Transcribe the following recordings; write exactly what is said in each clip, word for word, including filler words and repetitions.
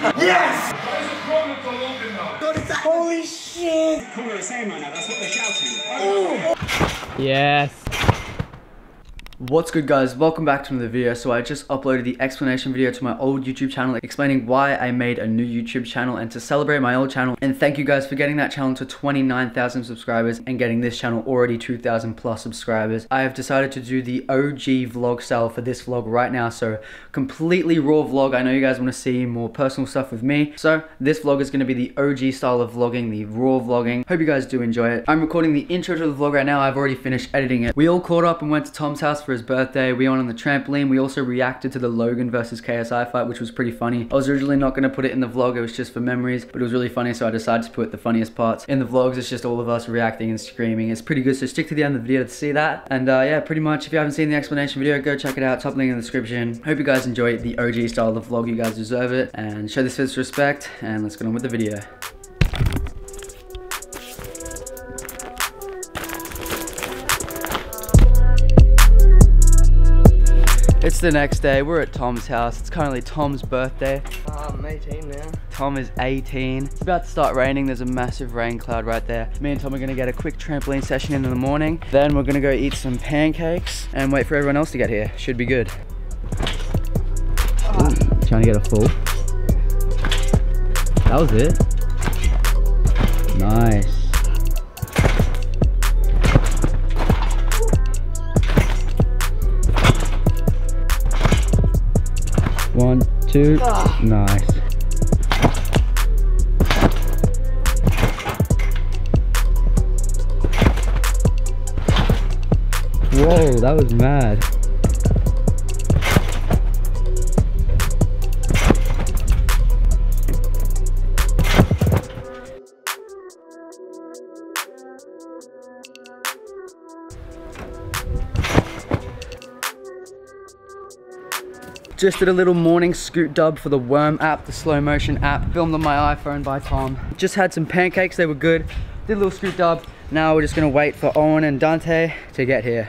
Yes! What is the problem for Logan now? Holy shit! Cover is saying right now, that's what they're shouting. Oh. Yes. What's good, guys? Welcome back to another video. So I just uploaded the explanation video to my old YouTube channel explaining why I made a new YouTube channel and to celebrate my old channel, and thank you guys for getting that channel to twenty-nine thousand subscribers and getting this channel already two thousand plus subscribers. I have decided to do the O G vlog style for this vlog right now, so completely raw vlog. I know you guys want to see more personal stuff with me, so this vlog is going to be the O G style of vlogging, the raw vlogging. Hope you guys do enjoy it. I'm recording the intro to the vlog right now. I've already finished editing it. We all caught up and went to Tom's house for his birthday. We went on the trampoline. We also reacted to the Logan versus K S I fight, which was pretty funny. I was originally not going to put it in the vlog, it was just for memories, but it was really funny, so I decided to put the funniest parts in the vlogs. It's just all of us reacting and screaming. It's pretty good, so stick to the end of the video to see that. And uh, yeah, pretty much, if you haven't seen the explanation video, go check it out. Top link in the description. Hope you guys enjoy the O G style of the vlog. You guys deserve it. And show this with respect, and let's get on with the video. It's the next day, we're at Tom's house. It's currently Tom's birthday. Uh, I'm eighteen now. Tom is eighteen. It's about to start raining. There's a massive rain cloud right there. Me and Tom are gonna get a quick trampoline session in, in the morning. Then we're gonna go eat some pancakes and wait for everyone else to get here. Should be good. Uh, Ooh, trying to get a full. That was it. Nice. One, two, ah. Nice. Whoa, that was mad. Just did a little morning scoot dub for the Worm app, the slow motion app, filmed on my iPhone by Tom. Just had some pancakes, they were good. Did a little scoot dub. Now we're just gonna wait for Owen and Dante to get here.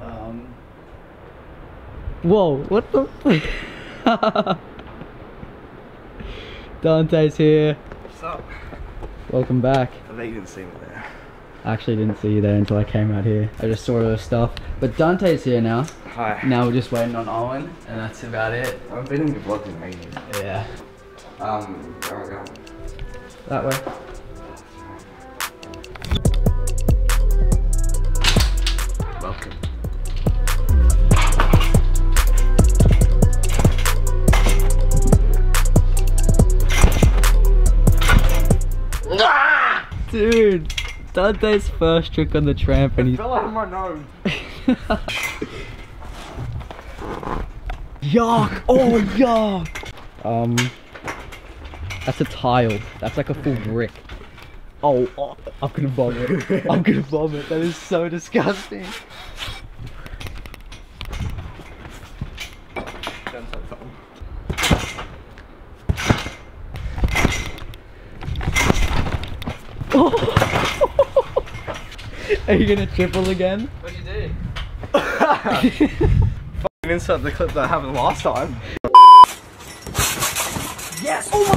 Um. Whoa, what the? Dante's here. What's up? Welcome back. I bet you didn't see me there. I actually didn't see you there until I came out here. I just saw all the stuff. But Dante's here now. Hi. Now we're just waiting on Owen, and that's about it. I've been in the vlog in ages. Yeah. Um, where am I going? That way. Dude, Dante's first trick on the tramp and he fell out of my nose. Yuck! Oh, yuck! Um, that's a tile. That's like a full brick. Oh, oh I'm gonna vomit. I'm gonna vomit. That is so disgusting. Are you gonna triple again? What'd you do? Fucking insert the clip that happened last time. Yes! Oh my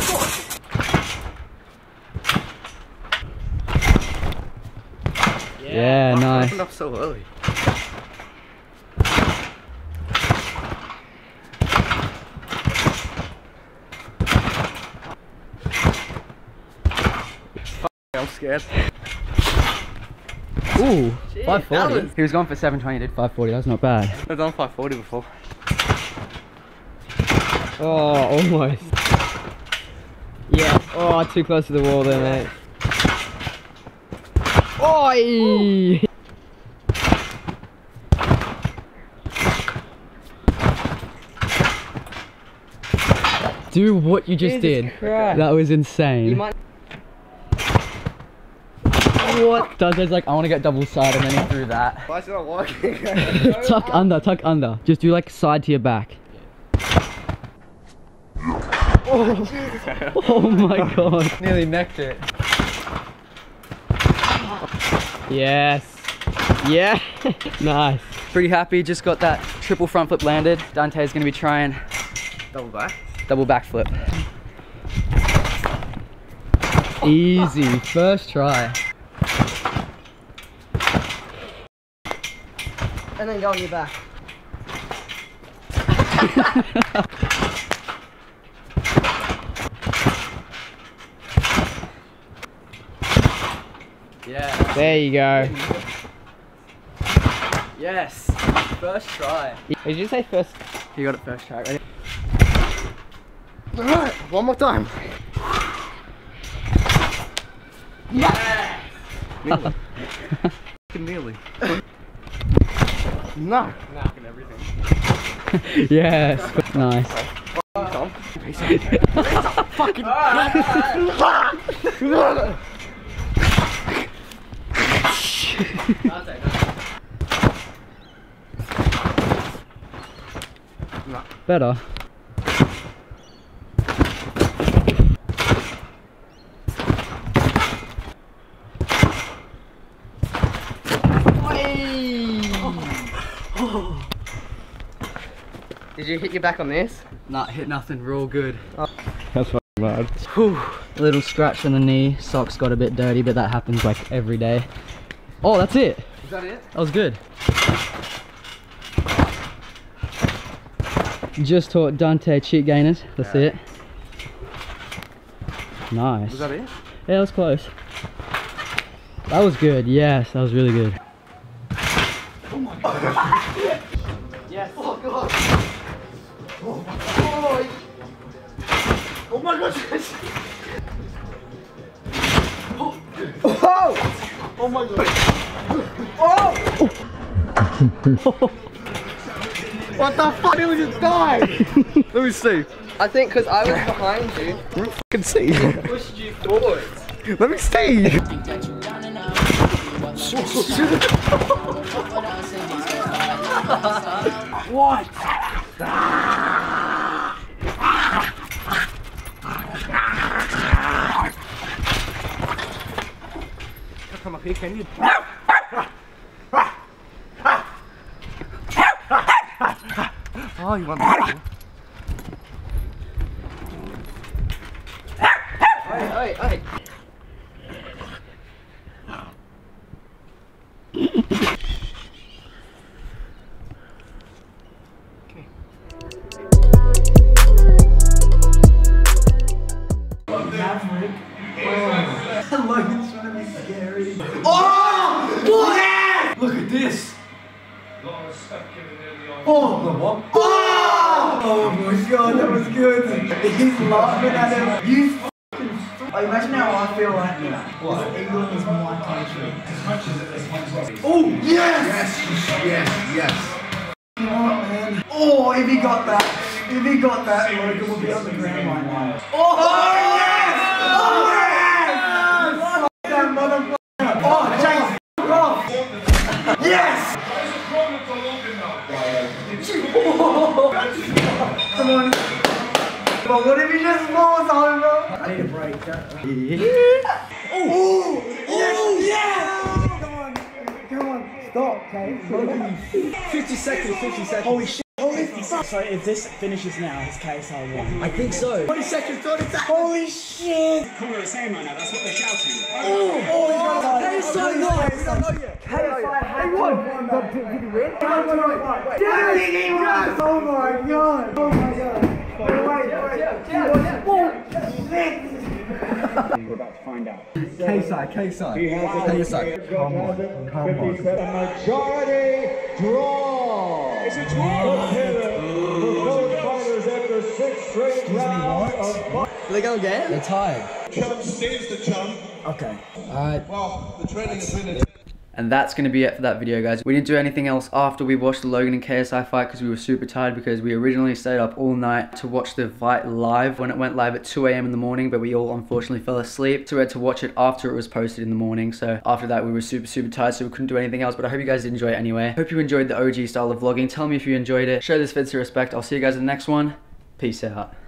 god! Yeah, yeah, nice. Opened up so early. I'm scared. Ooh, jeez, five forty. Was... He was going for seven twenty, did five forty, that's not bad. I've done five forty before. Oh, almost. Yeah, oh, too close to the wall there, mate. Oi! Do what you just Jesus did. Christ. That was insane. What? Dante's like, I want to get double side, and then he threw that. Why is it not working? Tuck up. Under, tuck under. Just do like side to your back. Oh, oh my god. Nearly necked it. Yes. Yeah. Nice. Pretty happy, just got that triple front flip landed. Dante's gonna be trying double back. Double back flip. Easy, first try. And then go on your back. Yeah. There you go. Yes. First try. Did you say first? You got it first try. Ready? All right. One more time. Yes. Nearly. Nearly. No. Nah. Everything. Yes. Nice. Tom. Fucking. Dante, no. Better. Oh. Did you hit your back on this? Nah, hit nothing. We're all good. Oh. That's fucking bad. Whew. A little scratch on the knee. Socks got a bit dirty, but that happens like every day. Oh, that's it. Is that it? That was good. Just taught Dante cheat gainers. That's yeah. it. Nice. Was that it? Yeah, that was close. That was good. Yes, that was really good. Oh my god. Yes. Oh god. Oh my god. Oh my god. Oh. Oh. Oh my god. Oh! What the fuck? He was just dying! Let me see. I think because I was behind you. Let me fucking see. I pushed you forward. Let me see. What? Come up here, can you? Oh, you want that one? Oi, oi, oi. He's laughing at him. You fucking f***. Like, imagine how I feel right now. What? England is my country. As much as it is my country. Oh, yes! Yes, yes, yes. Oh, man. Oh, if he got that, if he got that, Logan will be on the ground right now. Oh, oh yes! Oh, yes! Oh, yes! Fuck that motherfucker. Oh, James, f*** off. Yes! Come on. But what if he just falls over? I need a break. Oh, oh, yeah! Come on, come on, stop, okay? fifty seconds, fifty seconds. Holy shit. Holy fuck. So if this finishes now, it's K S I won. I think so. twenty seconds, thirty seconds. Holy shit. Come on, the same right now, that's what they're shouting. Oh, oh, K S I won. K S I had won. Did he win? Did he win? Oh my god. Oh my god. Wait, wait, wait. Yeah, yeah, yeah, yeah. We're about to find out. K S I, K S I, K S I. Come on, come on. The majority draw. It's a draw. Do they go again? They're tired. Chump stays the chump. Okay. Alright. Well, the training has been a... And that's going to be it for that video, guys. We didn't do anything else after we watched the Logan and K S I fight because we were super tired, because we originally stayed up all night to watch the fight live when it went live at two A M in the morning, but we all unfortunately fell asleep, so we had to watch it after it was posted in the morning. So after that we were super super tired, so we couldn't do anything else, but I hope you guys did enjoy it anyway. Hope you enjoyed the O G style of vlogging. Tell me if you enjoyed it. Show this vid some respect. I'll see you guys in the next one. Peace out.